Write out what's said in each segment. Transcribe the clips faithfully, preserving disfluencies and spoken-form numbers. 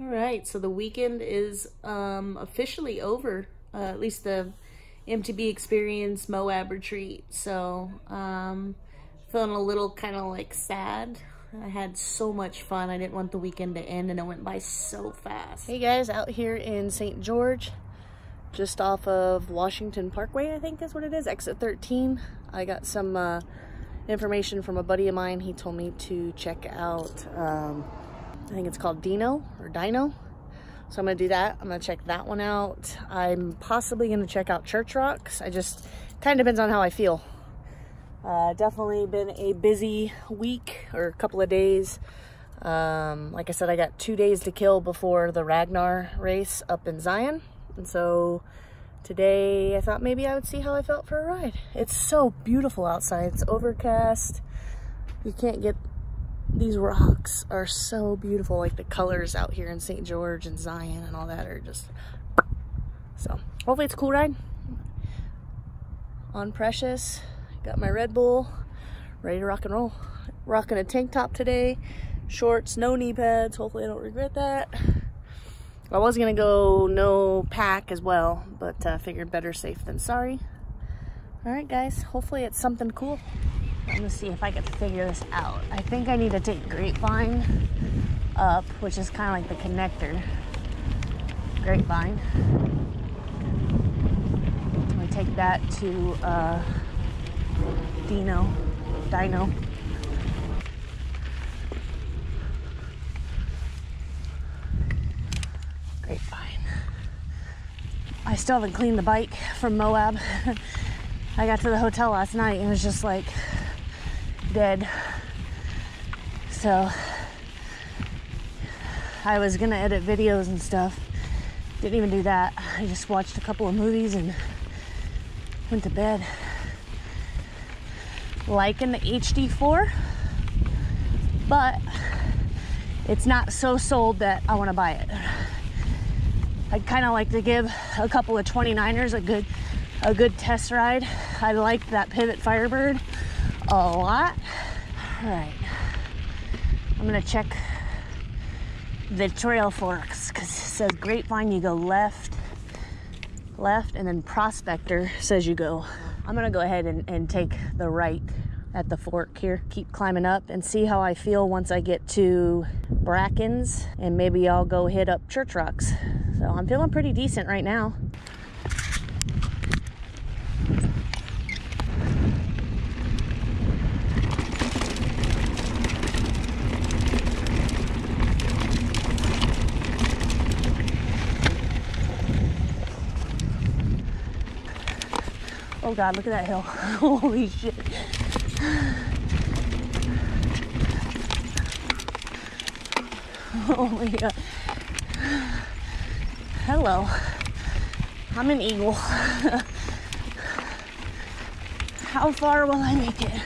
All right, so the weekend is um, officially over, uh, at least the M T B Experience Moab retreat. So um, feeling a little kind of like sad. I had so much fun. I didn't want the weekend to end, and it went by so fast. Hey guys, out here in Saint George, just off of Washington Parkway, I think that's what it is, exit thirteen. I got some uh, information from a buddy of mine. He told me to check out, um, I think it's called Dino or Dino. So I'm gonna do that. I'm gonna check that one out. I'm possibly gonna check out Church Rocks. I just, kind of depends on how I feel. Uh, definitely been a busy week or a couple of days. Um, like I said, I got two days to kill before the Ragnar race up in Zion. And so today I thought maybe I would see how I felt for a ride. It's so beautiful outside. It's overcast. You can't get, these rocks are so beautiful. Like the colors out here in Saint George and Zion and all that are just, so hopefully it's a cool ride. On Precious, got my Red Bull, ready to rock and roll. Rocking a tank top today, shorts, no knee pads. Hopefully I don't regret that. I was gonna go no pack as well, but uh, figured better safe than sorry. All right guys, hopefully it's something cool. I'm gonna see if I can figure this out. I think I need to take Grapevine up, which is kind of like the connector. Grapevine. We take that to uh, Dino, Dino. Grapevine. I still haven't cleaned the bike from Moab. I got to the hotel last night and it was just like, dead. So I was gonna edit videos and stuff, didn't even do that. I just watched a couple of movies and went to bed. Liking the H D four, but it's not so sold that I want to buy it. I'd kind of like to give a couple of twenty-niners a good a good test ride. I liked that Pivot Firebird a lot. All right, I'm gonna check the Trailforks because it says Grapevine you go left, left, and then Prospector says you go. I'm gonna go ahead and, and take the right at the fork here. Keep climbing up and see how I feel once I get to Brackens, and maybe I'll go hit up Church Rocks. So I'm feeling pretty decent right now. Oh God, look at that hill. Holy shit. Oh my God. Hello. I'm an eagle. How far will I make it?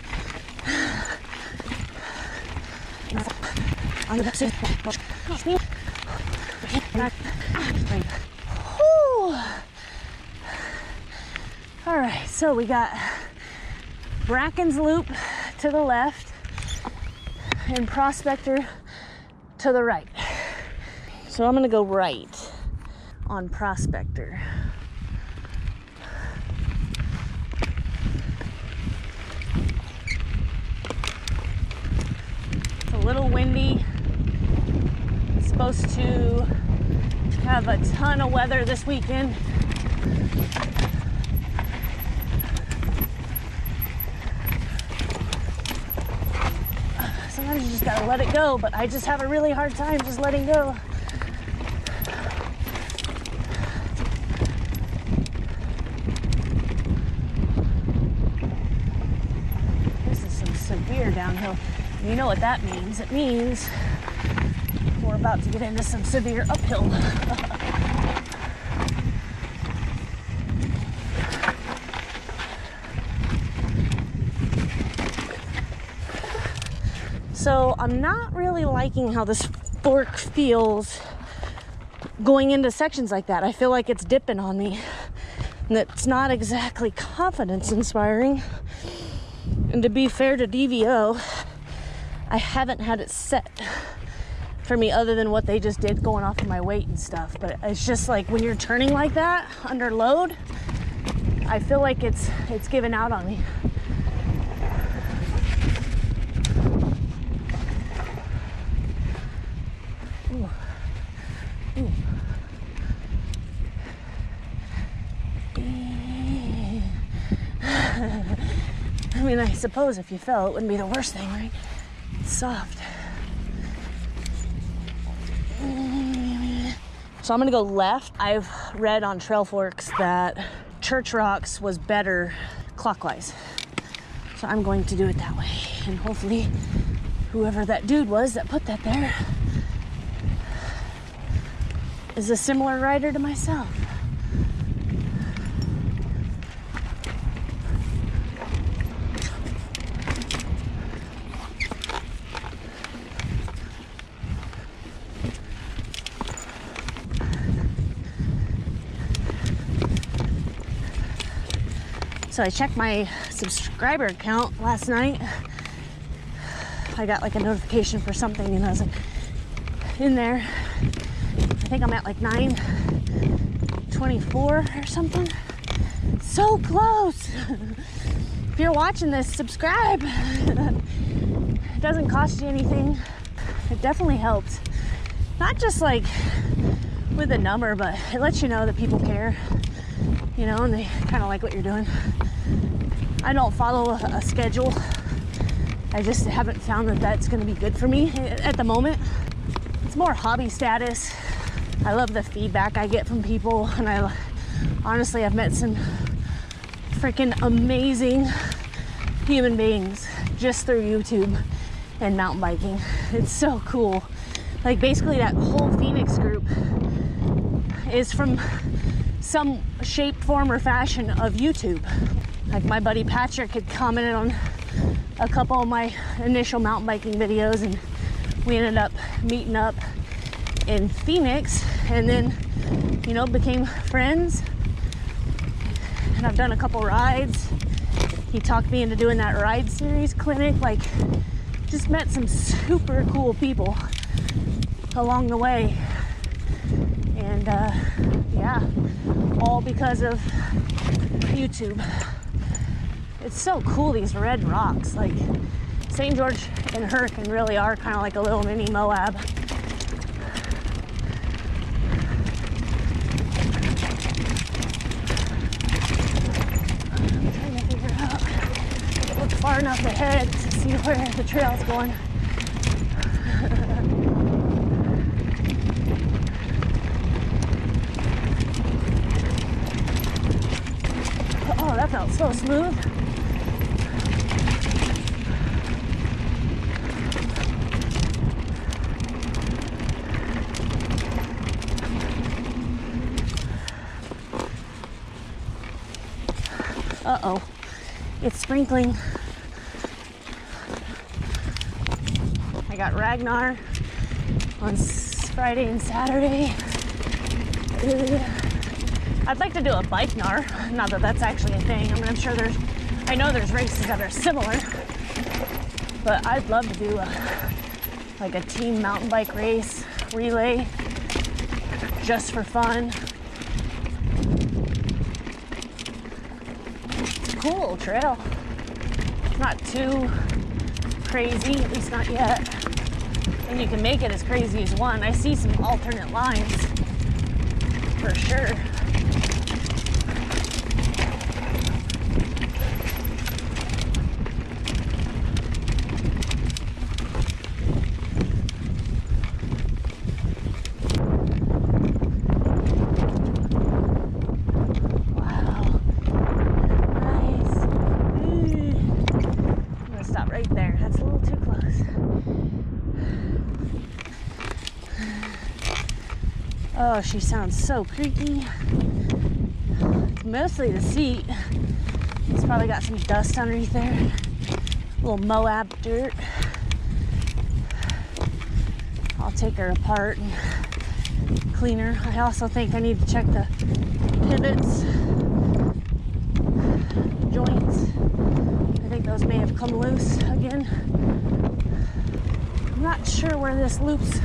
Whew. All right, so we got Bracken's Loop to the left and Prospector to the right. So I'm gonna go right on Prospector. It's a little windy. It's supposed to have a ton of weather this weekend. Sometimes you just gotta let it go, but I just have a really hard time just letting go. This is some severe downhill. You know what that means. It means we're about to get into some severe uphill. So I'm not really liking how this fork feels going into sections like that. I feel like it's dipping on me. And it's not exactly confidence inspiring. And to be fair to D V O, I haven't had it set for me other than what they just did going off of my weight and stuff. But it's just like when you're turning like that under load, I feel like it's it's giving out on me. Ooh. Ooh. I mean, I suppose if you fell, it wouldn't be the worst thing, right? It's soft. So I'm gonna go left. I've read on Trailforks that Church Rocks was better clockwise. So I'm going to do it that way. And hopefully whoever that dude was that put that there is a similar rider to myself. So I checked my subscriber count last night. I got like a notification for something and I was like in there. I think I'm at like nine twenty-four or something. So close. If you're watching this, subscribe. It doesn't cost you anything. It definitely helps. Not just like with a number, but it lets you know that people care. You know, and they kind of like what you're doing. I don't follow a, a schedule. I just haven't found that that's going to be good for me at the moment. It's more hobby status. I love the feedback I get from people, and I honestly, I've met some freaking amazing human beings just through YouTube and mountain biking. It's so cool. Like basically that whole Phoenix group is from some shape, form, or fashion of YouTube. Like my buddy Patrick had commented on a couple of my initial mountain biking videos, and we ended up meeting up in Phoenix and then, you know, became friends. And I've done a couple rides. He talked me into doing that ride series clinic. Like, just met some super cool people along the way. And uh, yeah, all because of YouTube. It's so cool, these red rocks. Like Saint George and Hurricane really are kind of like a little mini Moab. I'm trying to figure out, look far enough ahead to see where the trail's going. That felt so smooth. Uh-oh, it's sprinkling. I got Ragnar on Friday and Saturday. Ugh. I'd like to do a bike-nar, not that that's actually a thing. I mean, I'm sure there's, I know there's races that are similar, but I'd love to do a, like a team mountain bike race relay just for fun. It's a cool trail. It's not too crazy, at least not yet. And you can make it as crazy as one. I see some alternate lines for sure. Oh, she sounds so creaky. It's mostly the seat. It's probably got some dust underneath there. A little Moab dirt. I'll take her apart and clean her. I also think I need to check the pivots, joints. I think those may have come loose again. I'm not sure where this loops,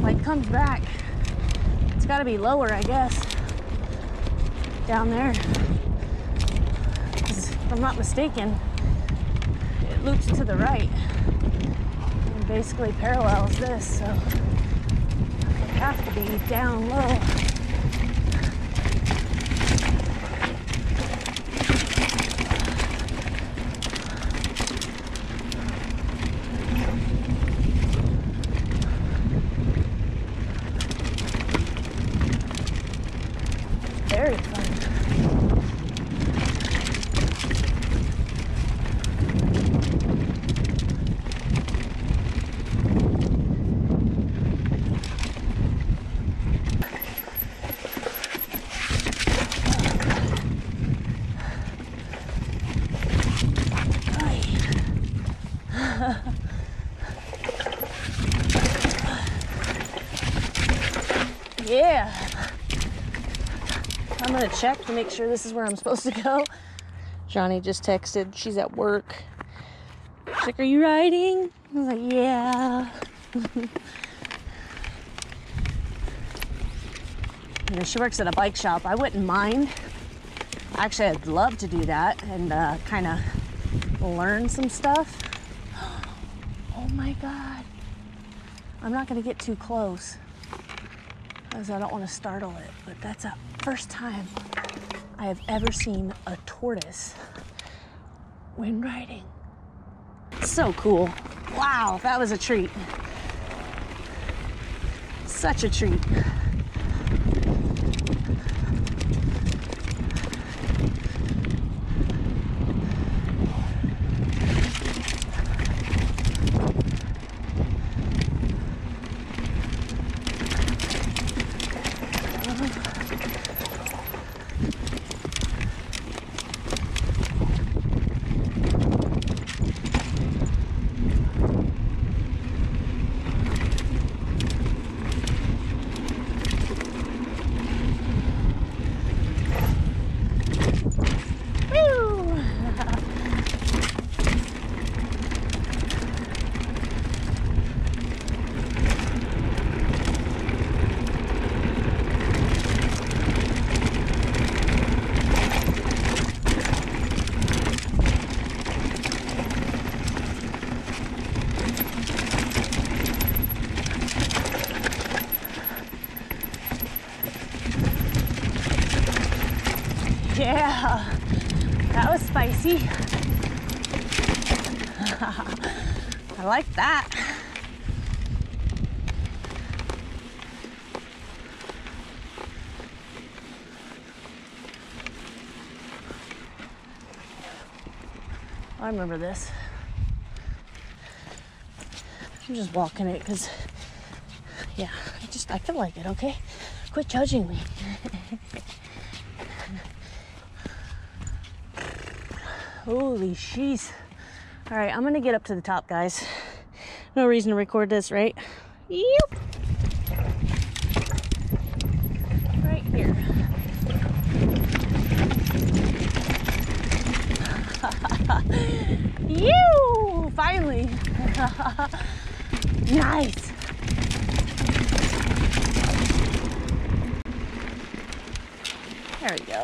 like, comes back. It's got to be lower, I guess, down there. If I'm not mistaken, it loops to the right and basically parallels this, so it would have to be down low. Yeah, I'm gonna check to make sure this is where I'm supposed to go. Johnny just texted, she's at work. She's like, are you riding? I was like, yeah. You know, she works at a bike shop. I wouldn't mind. Actually, I'd love to do that and uh, kind of learn some stuff. Oh my God. I'm not gonna get too close. I don't want to startle it, but that's the first time I have ever seen a tortoise when riding. So cool. Wow, that was a treat. Such a treat. That was spicy. I like that. I remember this. I'm just walking it because, yeah, I just, I feel like it, okay? Quit judging me. Holy sheesh. All right, I'm gonna get up to the top, guys. No reason to record this, right? Yep. Right here. You finally. Nice. There we go.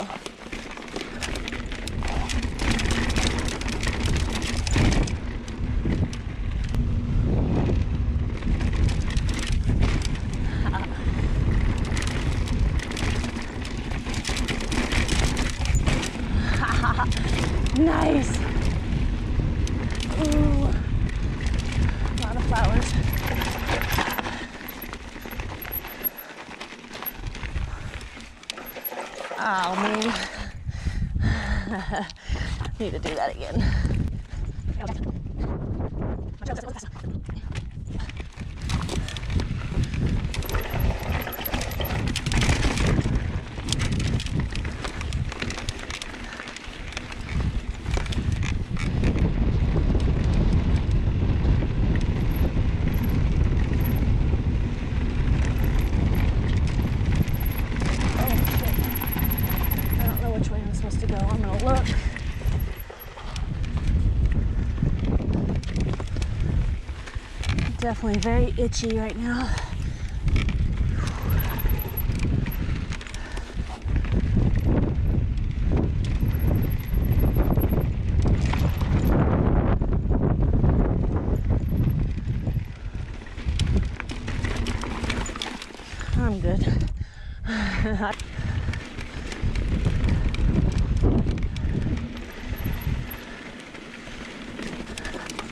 Nice. Ooh, a lot of flowers. Oh man, need to do that again. definitely very itchy right now. I'm good.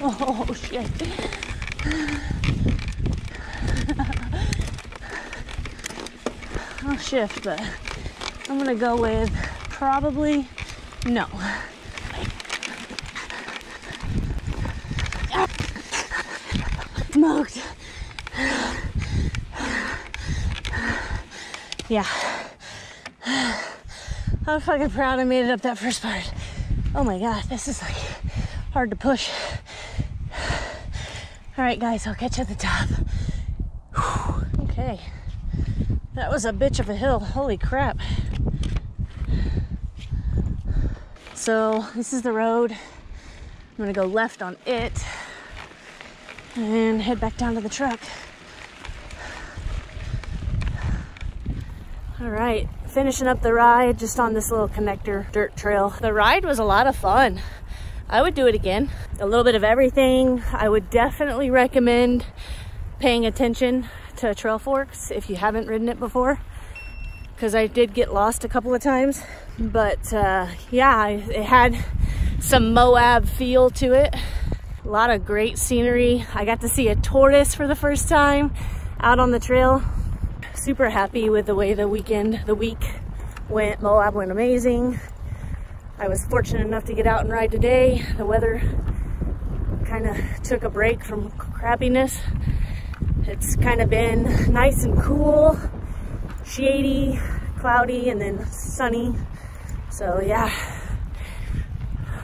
Oh shit. I'll shift, but I'm gonna go with probably no. Smoked. Yeah. I'm fucking proud I made it up that first part. Oh my god, this is like hard to push. Alright guys, I'll catch you at the top. Whew. Okay. That was a bitch of a hill. Holy crap. So this is the road. I'm gonna go left on it and head back down to the truck. All right, finishing up the ride just on this little connector dirt trail. The ride was a lot of fun. I would do it again. A little bit of everything. I would definitely recommend paying attention to Trailforks if you haven't ridden it before, because I did get lost a couple of times. But uh, yeah, it had some Moab feel to it. A lot of great scenery. I got to see a tortoise for the first time out on the trail. Super happy with the way the weekend, the week went. Moab went amazing. I was fortunate enough to get out and ride today. The weather kind of took a break from crappiness. It's kind of been nice and cool, shady, cloudy, and then sunny. So yeah,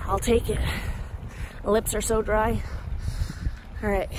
I'll take it. My lips are so dry. All right.